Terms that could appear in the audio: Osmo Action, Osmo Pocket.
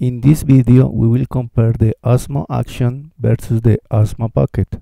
In this video, we will compare the Osmo Action versus the Osmo Pocket.